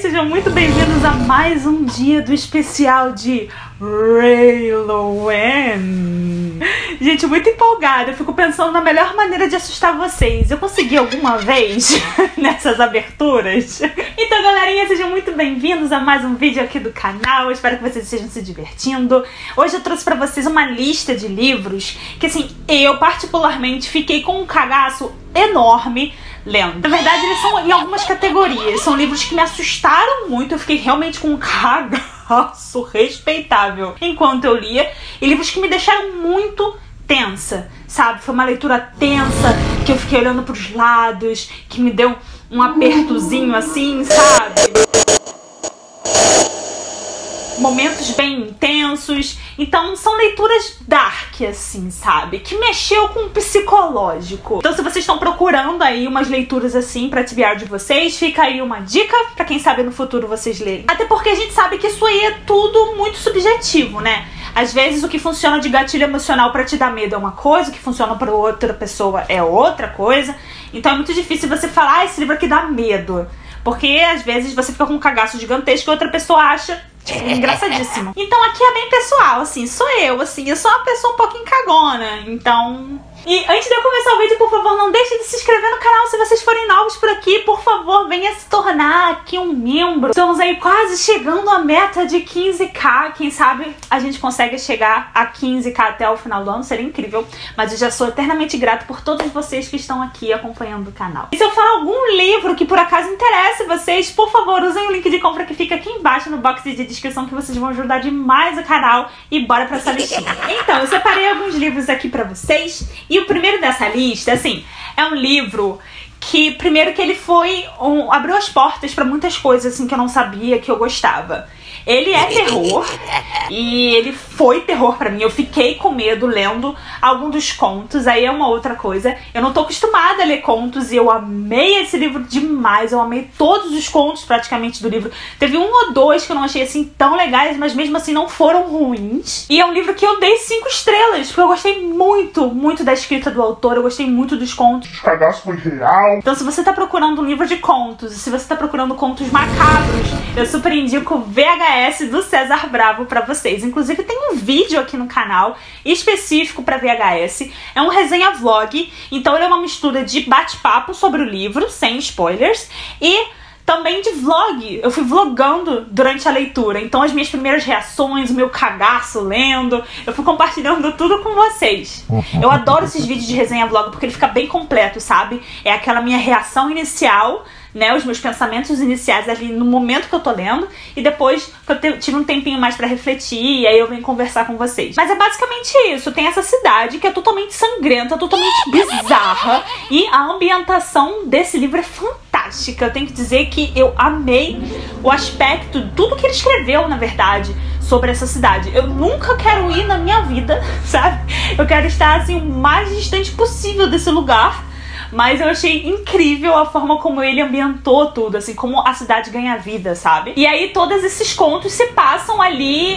Sejam muito bem-vindos a mais um dia do especial de Rayloween. Gente, muito empolgada. Eu fico pensando na melhor maneira de assustar vocês. Eu consegui alguma vez nessas aberturas? Então, galerinha, sejam muito bem-vindos a mais um vídeo aqui do canal. Eu espero que vocês estejam se divertindo. Hoje eu trouxe pra vocês uma lista de livros que, assim, eu particularmente fiquei com um cagaço enorme lendo. Na verdade, eles são em algumas categorias. São livros que me assustaram muito. Eu fiquei realmente com um cagaço respeitável enquanto eu lia. E livros que me deixaram muito tensa, sabe? Foi uma leitura tensa, que eu fiquei olhando pros lados, que me deu um apertozinho assim, sabe? Momentos bem intensos. Então são leituras dark, assim, sabe? Que mexeu com o psicológico. Então se vocês estão procurando aí umas leituras assim pra tibiar de vocês, fica aí uma dica pra quem sabe no futuro vocês lerem. Até porque a gente sabe que isso aí é tudo muito subjetivo, né? Às vezes o que funciona de gatilho emocional pra te dar medo é uma coisa, o que funciona pra outra pessoa é outra coisa. Então é muito difícil você falar, ah, esse livro aqui dá medo. Porque às vezes você fica com um cagaço gigantesco e outra pessoa acha... é engraçadíssimo. Então aqui é bem pessoal, assim, sou eu, assim, eu sou uma pessoa um pouquinho cagona, então... E antes de eu começar o vídeo, por favor, não deixem de se inscrever no canal. Se vocês forem novos por aqui, por favor, venha se tornar aqui um membro. Estamos aí quase chegando à meta de 15k. Quem sabe a gente consegue chegar a 15k até o final do ano, seria incrível. Mas eu já sou eternamente grato por todos vocês que estão aqui acompanhando o canal. E se eu falar algum livro que por acaso interesse vocês, por favor, usem o link de compra que fica aqui embaixo no box de descrição, que vocês vão ajudar demais o canal. E bora pra essa listinha. Então, eu separei alguns livros aqui pra vocês. E o primeiro dessa lista, assim, é um livro que, primeiro que ele foi, abriu as portas pra muitas coisas, assim, que eu não sabia que eu gostava. Ele é terror, e ele foi terror pra mim. Eu fiquei com medo lendo algum dos contos, aí é uma outra coisa. Eu não tô acostumada a ler contos, e eu amei esse livro demais. Eu amei todos os contos, praticamente, do livro. Teve um ou dois que eu não achei, assim, tão legais, mas mesmo assim não foram ruins. E é um livro que eu dei 5 estrelas, porque eu gostei muito, muito da escrita do autor. Eu gostei muito dos contos. O cagaço foi real. Então, se você tá procurando um livro de contos, se você tá procurando contos macabros, eu super indico o VHS do César Bravo pra vocês. Inclusive, tem um vídeo aqui no canal específico pra VHS. É um resenha vlog, então ele é uma mistura de bate-papo sobre o livro, sem spoilers, e também de vlog. Eu fui vlogando durante a leitura, então as minhas primeiras reações, o meu cagaço lendo, eu fui compartilhando tudo com vocês. Eu adoro esses vídeos de resenha vlog porque ele fica bem completo, sabe? É aquela minha reação inicial, né, os meus pensamentos iniciais ali no momento que eu tô lendo, e depois que eu tive um tempinho mais pra refletir, e aí eu venho conversar com vocês. Mas é basicamente isso. Tem essa cidade que é totalmente sangrenta, totalmente bizarra, e a ambientação desse livro é fantástica. Eu tenho que dizer que eu amei o aspecto, tudo que ele escreveu, na verdade, sobre essa cidade. Eu nunca quero ir na minha vida, sabe? Eu quero estar assim o mais distante possível desse lugar. Mas eu achei incrível a forma como ele ambientou tudo, assim, como a cidade ganha vida, sabe? E aí todos esses contos se passam ali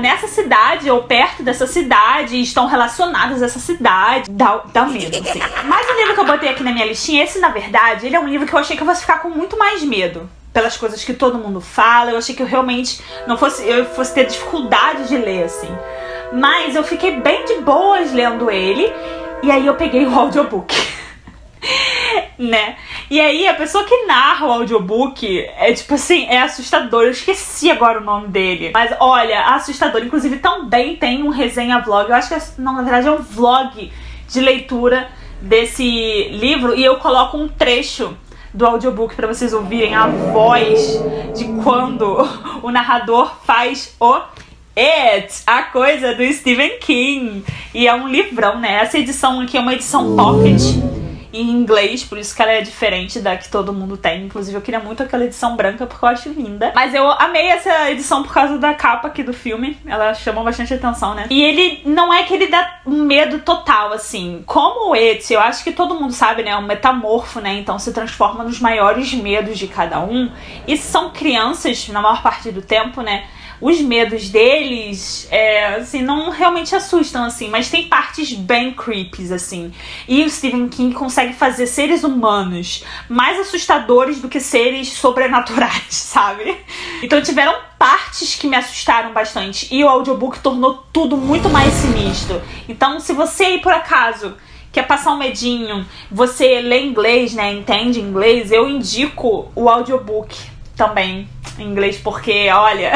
nessa cidade, ou perto dessa cidade, e estão relacionados a essa cidade. Dá medo, assim. Mas o livro que eu botei aqui na minha listinha, esse, na verdade, ele é um livro que eu achei que eu fosse ficar com muito mais medo. Pelas coisas que todo mundo fala, eu achei que eu realmente eu fosse ter dificuldade de ler, assim. Mas eu fiquei bem de boas lendo ele, e aí eu peguei o audiobook. Né? E aí a pessoa que narra o audiobook é tipo assim, é assustador. Eu esqueci agora o nome dele, mas olha, assustador. Inclusive também tem um resenha vlog, eu acho que não, na verdade é um vlog de leitura desse livro, e eu coloco um trecho do audiobook pra vocês ouvirem a voz de quando o narrador faz o It, a coisa do Stephen King. E é um livrão, né? Essa edição aqui é uma edição pocket em inglês, por isso que ela é diferente da que todo mundo tem. Inclusive eu queria muito aquela edição branca porque eu acho linda, mas eu amei essa edição por causa da capa aqui do filme, ela chamou bastante atenção, né? E ele, não é que ele dá um medo total, assim, como o It, eu acho que todo mundo sabe, né? É um metamorfo, né? Então se transforma nos maiores medos de cada um, e são crianças na maior parte do tempo, né? os medos deles, assim, não realmente assustam, assim, mas tem partes bem creeps, assim. E o Stephen King consegue fazer seres humanos mais assustadores do que seres sobrenaturais, sabe? Então tiveram partes que me assustaram bastante, e o audiobook tornou tudo muito mais sinistro. Então, se você aí, por acaso, quer passar um medinho, você lê inglês, né, entende inglês, eu indico o audiobook também em inglês, porque, olha,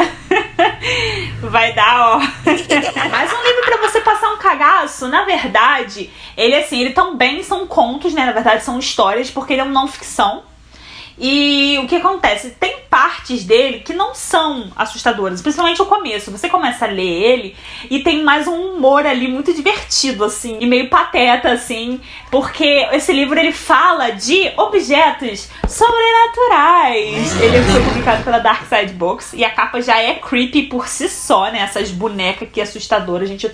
vai dar, ó. Mas um livro pra você passar um cagaço, na verdade, ele, assim, ele também são contos, né, na verdade são histórias, porque ele é um não ficção. E o que acontece? Tem partes dele que não são assustadoras, principalmente o começo. Você começa a ler ele e tem mais um humor ali muito divertido, assim, e meio pateta, assim, porque esse livro, ele fala de objetos sobrenaturais. Ele foi publicado pela Dark Side Books e a capa já é creepy por si só, né? Essas bonecas que assustadoras. Gente,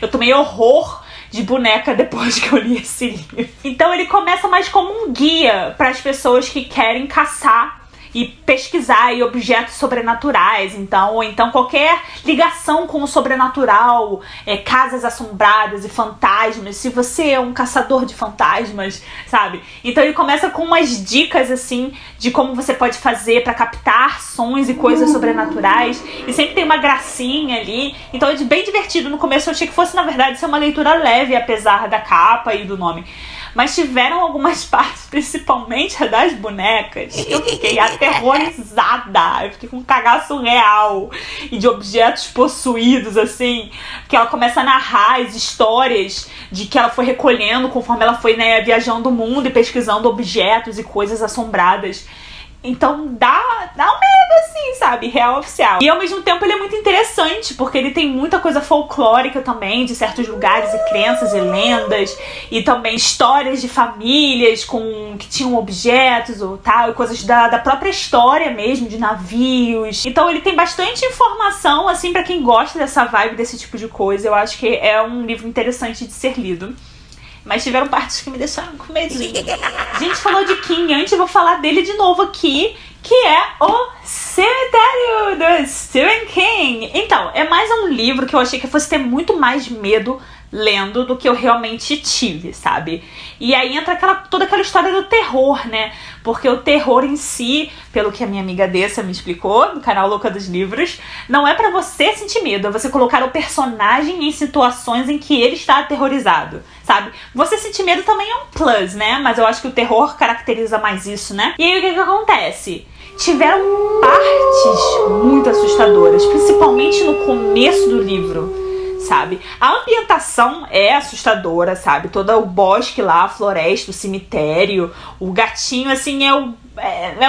eu tomei horror de boneca depois que eu li esse livro. Então ele começa mais como um guia para as pessoas que querem caçar e pesquisar e objetos sobrenaturais, então, ou então qualquer ligação com o sobrenatural, casas assombradas e fantasmas, se você é um caçador de fantasmas, sabe? Então ele começa com umas dicas, assim, de como você pode fazer pra captar sons e coisas sobrenaturais, e sempre tem uma gracinha ali, então é bem divertido. No começo eu achei que fosse, na verdade, ser uma leitura leve, apesar da capa e do nome. Mas tiveram algumas partes, principalmente a das bonecas, que eu fiquei aterrorizada. Eu fiquei com um cagaço real. E de objetos possuídos, assim. Que ela começa a narrar as histórias de que ela foi recolhendo conforme ela foi, né, viajando o mundo e pesquisando objetos e coisas assombradas. Então dá um medo, assim, sabe? Real oficial. E ao mesmo tempo ele é muito interessante, porque ele tem muita coisa folclórica também, de certos lugares e crenças e lendas, e também histórias de famílias com que tinham objetos ou tal, e coisas da própria história mesmo, de navios. Então ele tem bastante informação, assim, pra quem gosta dessa vibe, desse tipo de coisa. Eu acho que é um livro interessante de ser lido. Mas tiveram partes que me deixaram com medinho. A gente falou de King antes, eu vou falar dele de novo aqui, que é o Cemitério, do Stephen King. Então, é mais um livro que eu achei que eu fosse ter muito mais medo lendo do que eu realmente tive, sabe? E aí entra toda aquela história do terror, né? Porque o terror em si, pelo que a minha amiga Dessa me explicou, no canal Louca dos Livros, não é pra você sentir medo, é você colocar o personagem em situações em que ele está aterrorizado, sabe? Você sentir medo também é um plus, né? Mas eu acho que o terror caracteriza mais isso, né? E aí o que acontece? Tiveram partes muito assustadoras, principalmente no começo do livro, sabe? A ambientação é assustadora, sabe? Todo o bosque lá, a floresta, o cemitério, o gatinho, assim, é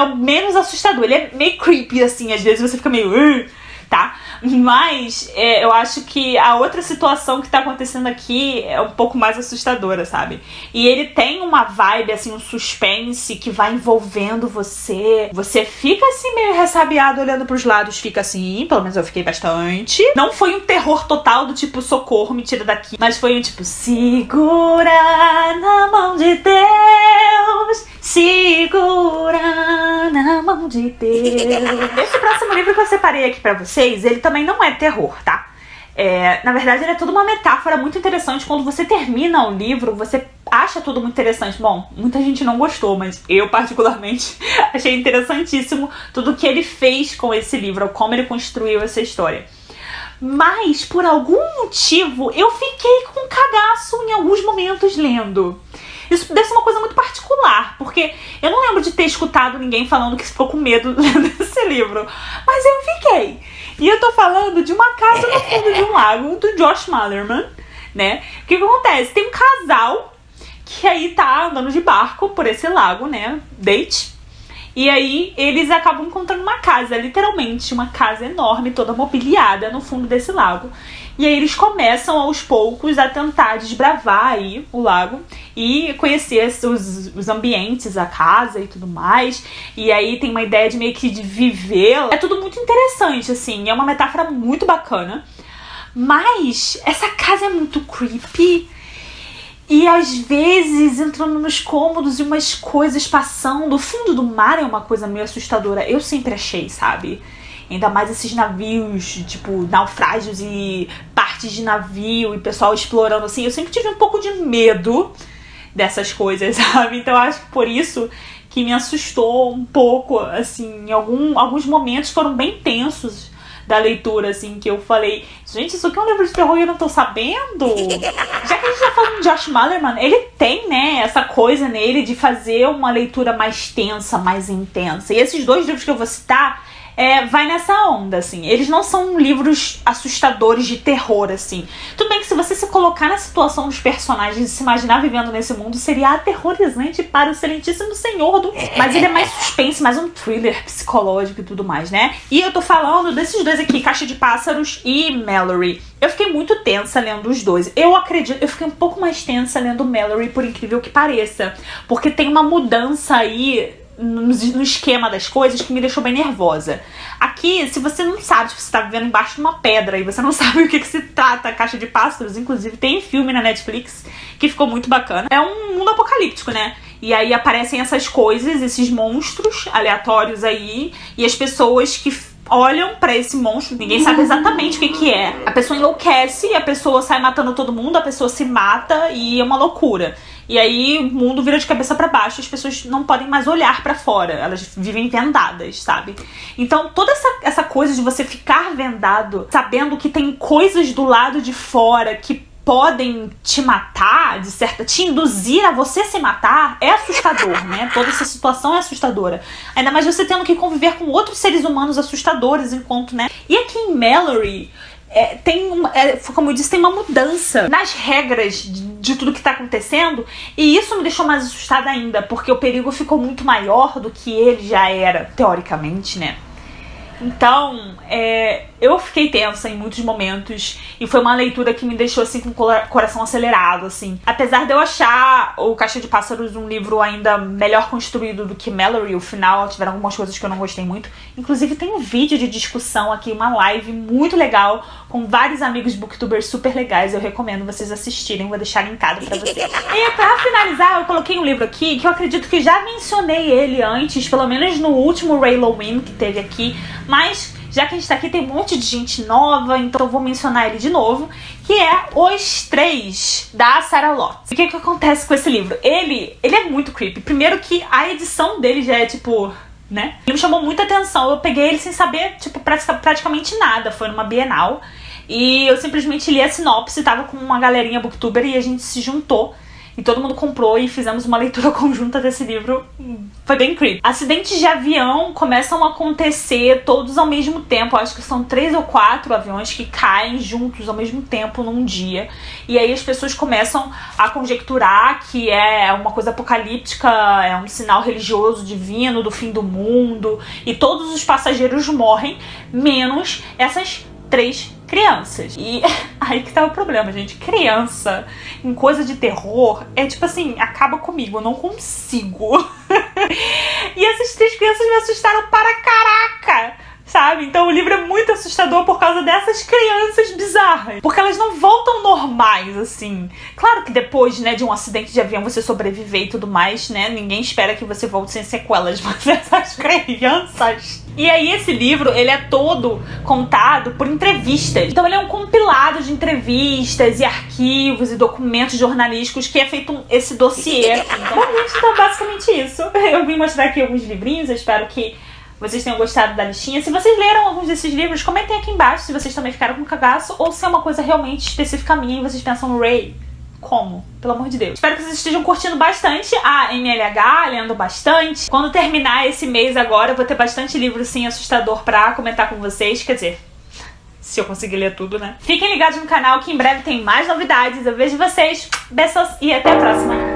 o menos assustador. Ele é meio creepy, assim, às vezes você fica meio... tá? Mas eu acho que a outra situação que tá acontecendo aqui é um pouco mais assustadora, sabe? E ele tem uma vibe, assim, um suspense que vai envolvendo você. Você fica, assim, meio ressabiado olhando pros lados, fica assim, pelo menos eu fiquei bastante. Não foi um terror total do tipo, socorro, me tira daqui. Mas foi um tipo, segura na mão de Deus, segura na mão de Deus. Esse próximo livro que eu separei aqui pra vocês, ele também não é terror, tá? Na verdade, ele é toda uma metáfora muito interessante. Quando você termina o livro, você acha tudo muito interessante. Bom, muita gente não gostou, mas eu particularmente achei interessantíssimo tudo que ele fez com esse livro, como ele construiu essa história. Mas, por algum motivo, eu fiquei com um cagaço em alguns momentos lendo. Isso deve ser uma coisa muito particular, porque eu não lembro de ter escutado ninguém falando que ficou com medo lendo esse livro. Mas eu fiquei. E eu tô falando de Uma Casa no Fundo de um Lago, do Josh Malerman, né? O que acontece? Tem um casal que aí tá andando de barco por esse lago, né? Date. E aí eles acabam encontrando uma casa, literalmente uma casa enorme, toda mobiliada no fundo desse lago. E aí eles começam aos poucos a tentar desbravar aí o lago e conhecer os ambientes, a casa e tudo mais. E aí tem uma ideia de meio que de viver. É tudo muito interessante, assim, é uma metáfora muito bacana. Mas essa casa é muito creepy. E às vezes entrando nos cômodos e umas coisas passando. O fundo do mar é uma coisa meio assustadora. Eu sempre achei, sabe? Ainda mais esses navios, tipo, naufrágios e partes de navio e pessoal explorando, assim. Eu sempre tive um pouco de medo dessas coisas, sabe? Então eu acho que por isso que me assustou um pouco, assim. Em alguns momentos foram bem tensos da leitura, assim, que eu falei, gente, isso aqui é um livro de terror e eu não tô sabendo? Já que a gente tá falando de Josh Malerman, ele tem, né, essa coisa nele de fazer uma leitura mais tensa, mais intensa. E esses dois livros que eu vou citar, vai nessa onda, assim. Eles não são livros assustadores de terror, assim. Tudo bem que se você se colocar na situação dos personagens e se imaginar vivendo nesse mundo, seria aterrorizante para o excelentíssimo senhor do... Mas ele é mais suspense, mais um thriller psicológico e tudo mais, né? E eu tô falando desses dois aqui, Caixa de Pássaros e Malorie. Eu fiquei muito tensa lendo os dois. Eu acredito, eu fiquei um pouco mais tensa lendo Malorie, por incrível que pareça. Porque tem uma mudança aí no esquema das coisas que me deixou bem nervosa. Aqui, se você não sabe, se você tá vivendo embaixo de uma pedra e você não sabe o que se trata, Caixa de Pássaros, inclusive tem filme na Netflix que ficou muito bacana. É um mundo apocalíptico, né? E aí aparecem essas coisas, esses monstros aleatórios aí, e as pessoas que olham pra esse monstro, ninguém sabe exatamente o que é. A pessoa enlouquece, a pessoa sai matando todo mundo, a pessoa se mata e é uma loucura. E aí o mundo vira de cabeça pra baixo, as pessoas não podem mais olhar pra fora, elas vivem vendadas, sabe? Então toda essa coisa de você ficar vendado, sabendo que tem coisas do lado de fora que podem te matar, te induzir a você se matar, é assustador, né? Toda essa situação é assustadora. Ainda mais você tendo que conviver com outros seres humanos assustadores, enquanto, né? E aqui em Malorie, como eu disse, tem uma mudança nas regras de tudo que tá acontecendo, e isso me deixou mais assustada ainda, porque o perigo ficou muito maior do que ele já era, teoricamente, né? Então, eu fiquei tensa em muitos momentos, e foi uma leitura que me deixou, assim, com o coração acelerado, assim. Apesar de eu achar o Caixa de Pássaros um livro ainda melhor construído do que Malorie, o final, tiveram algumas coisas que eu não gostei muito. Inclusive, tem um vídeo de discussão aqui, uma live muito legal, com vários amigos booktubers super legais. Eu recomendo vocês assistirem, vou deixar linkado pra vocês. E pra finalizar, eu coloquei um livro aqui, que eu acredito que já mencionei ele antes, pelo menos no último Rayloween que teve aqui, mas já que a gente tá aqui, tem um monte de gente nova, então eu vou mencionar ele de novo, que é Os Três, da Sarah Lott. O que acontece com esse livro? Ele é muito creepy. Primeiro que a edição dele já é, tipo, né? Ele me chamou muita atenção. Eu peguei ele sem saber, tipo, praticamente nada. Foi numa Bienal e eu simplesmente li a sinopse, tava com uma galerinha booktuber e a gente se juntou. E todo mundo comprou e fizemos uma leitura conjunta desse livro. Foi bem creepy. Acidentes de avião começam a acontecer todos ao mesmo tempo. Eu acho que são 3 ou 4 aviões que caem juntos ao mesmo tempo num dia. E aí as pessoas começam a conjecturar que é uma coisa apocalíptica, é um sinal religioso divino do fim do mundo. E todos os passageiros morrem, menos essas 3 crianças. E aí que tá o problema, gente. Criança em coisa de terror é tipo assim, acaba comigo, eu não consigo. E essas 3 crianças me assustaram para caraca, sabe? Então o livro é muito assustador por causa dessas crianças bizarras, porque elas não voltam normais, assim. Claro que depois, né, de um acidente de avião você sobreviver e tudo mais, né? Ninguém espera que você volte sem sequelas, mas essas crianças... E aí esse livro, ele é todo contado por entrevistas. Então ele é um compilado de entrevistas e arquivos e documentos jornalísticos que é feito esse dossiê. Então basicamente isso. Eu vim mostrar aqui alguns livrinhos, eu espero que vocês tenham gostado da listinha. Se vocês leram alguns desses livros, comentem aqui embaixo se vocês também ficaram com cagaço ou se é uma coisa realmente específica minha e vocês pensam no Ray. Como? Pelo amor de Deus. Espero que vocês estejam curtindo bastante a MLH, lendo bastante. Quando terminar esse mês agora, eu vou ter bastante livro, sim, assustador pra comentar com vocês. Quer dizer, se eu conseguir ler tudo, né? Fiquem ligados no canal que em breve tem mais novidades. Eu vejo vocês. Beijos e até a próxima.